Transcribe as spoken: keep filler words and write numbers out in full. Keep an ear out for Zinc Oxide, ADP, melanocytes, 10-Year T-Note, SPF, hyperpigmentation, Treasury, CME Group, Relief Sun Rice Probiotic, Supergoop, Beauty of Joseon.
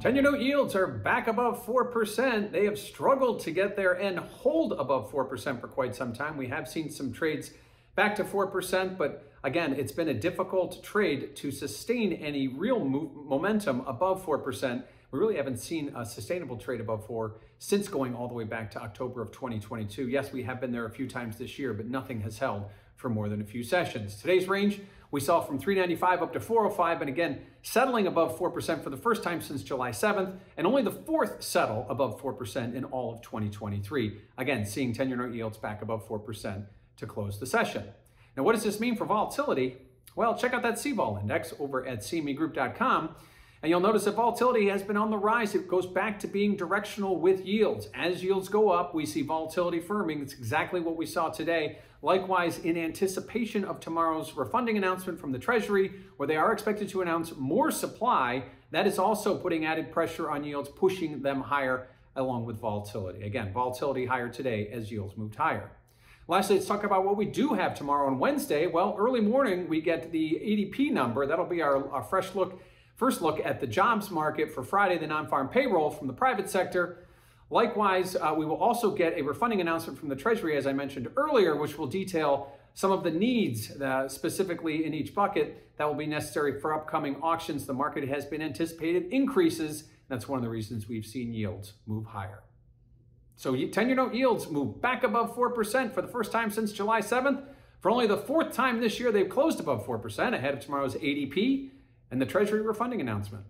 ten-year note yields are back above four percent. They have struggled to get there and hold above four percent for quite some time. We have seen some trades back to four percent, but again, it's been a difficult trade to sustain any real move, momentum above four percent. We really haven't seen a sustainable trade above four since going all the way back to October of twenty twenty-two. Yes, we have been there a few times this year, but nothing has held for more than a few sessions. Today's range, we saw from three ninety-five up to four oh five, and again, settling above four percent for the first time since July seventh, and only the fourth settle above four percent in all of twenty twenty-three. Again, seeing ten-year note yields back above four percent to close the session. Now, what does this mean for volatility? Well, check out that C vol index over at c meg group dot com. And you'll notice that volatility has been on the rise. It goes back to being directional with yields. As yields go up, we see volatility firming. It's exactly what we saw today. Likewise, in anticipation of tomorrow's refunding announcement from the Treasury, where they are expected to announce more supply, that is also putting added pressure on yields, pushing them higher along with volatility. Again, volatility higher today as yields moved higher. Lastly, let's talk about what we do have tomorrow on Wednesday. Well, early morning, we get the A D P number. That'll be our, our fresh look First look at the jobs market for Friday, the non-farm payroll from the private sector. Likewise, uh, we will also get a refunding announcement from the Treasury, as I mentioned earlier, which will detail some of the needs uh, specifically in each bucket that will be necessary for upcoming auctions. The market has been anticipated increases. That's one of the reasons we've seen yields move higher. So ten-year note yields move back above four percent for the first time since July seventh. For only the fourth time this year, they've closed above four percent ahead of tomorrow's A D P. And the Treasury refunding announcement.